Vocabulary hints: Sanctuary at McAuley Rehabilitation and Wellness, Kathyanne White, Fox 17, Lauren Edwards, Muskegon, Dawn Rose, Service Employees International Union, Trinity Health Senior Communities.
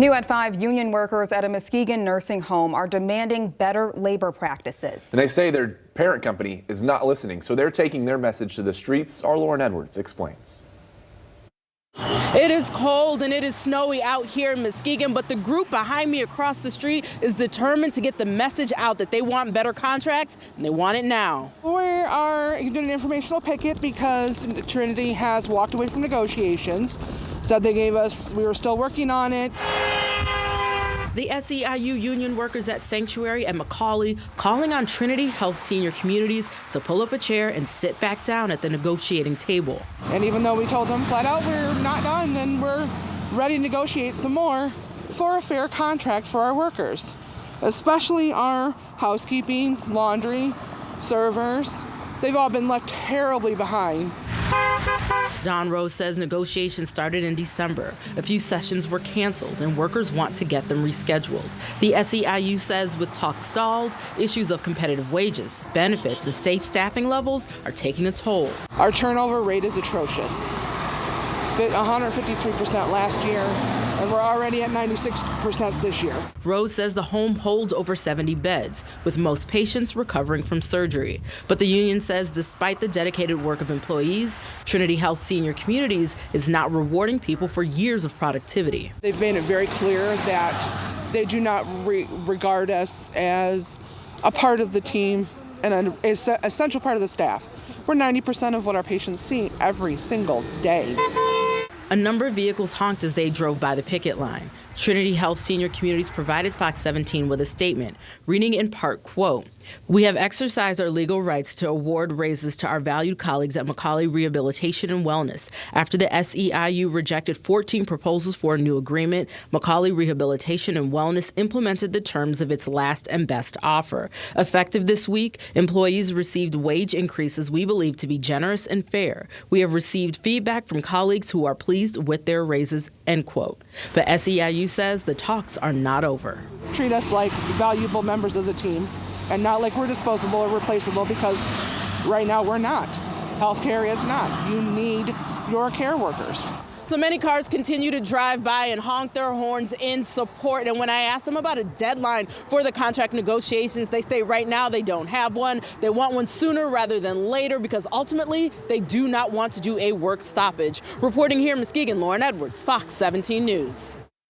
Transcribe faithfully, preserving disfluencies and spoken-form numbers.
New at five, union workers at a Muskegon nursing home are demanding better labor practices. And they say their parent company is not listening, so they're taking their message to the streets. Our Lauren Edwards explains. It is cold and it is snowy out here in Muskegon, but the group behind me across the street is determined to get the message out that they want better contracts, and they want it now. We are doing an informational picket because Trinity has walked away from negotiations. So they gave us, we were still working on it. The S E I U union workers at Sanctuary at McAuley calling on Trinity Health Senior Communities to pull up a chair and sit back down at the negotiating table. And even though we told them flat out we're not done and we're ready to negotiate some more for a fair contract for our workers, especially our housekeeping, laundry, servers, they've all been left terribly behind. Dawn Rose says negotiations started in December. A few sessions were canceled and workers want to get them rescheduled. The S E I U says with talks stalled, issues of competitive wages, benefits, and safe staffing levels are taking a toll. Our turnover rate is atrocious. one hundred fifty-three percent last year, and we're already at ninety-six percent this year. Rose says the home holds over seventy beds, with most patients recovering from surgery. But the union says despite the dedicated work of employees, Trinity Health Senior Communities is not rewarding people for years of productivity. They've made it very clear that they do not re regard us as a part of the team and an essential part of the staff. We're ninety percent of what our patients see every single day. A number of vehicles honked as they drove by the picket line. Trinity Health Senior Communities provided Fox seventeen with a statement, reading in part, quote, "We have exercised our legal rights to award raises to our valued colleagues at McAuley Rehabilitation and Wellness. After the S E I U rejected fourteen proposals for a new agreement, McAuley Rehabilitation and Wellness implemented the terms of its last and best offer. Effective this week, employees received wage increases we believe to be generous and fair. We have received feedback from colleagues who are pleased with their raises," end quote. But S E I U says the talks are not over. Treat us like valuable members of the team, and not like we're disposable or replaceable, because right now we're not. Healthcare is not. You need your care workers. So many cars continue to drive by and honk their horns in support. And when I ask them about a deadline for the contract negotiations, they say right now they don't have one. They want one sooner rather than later, because ultimately they do not want to do a work stoppage. Reporting here in Muskegon, Lauren Edwards, Fox seventeen News.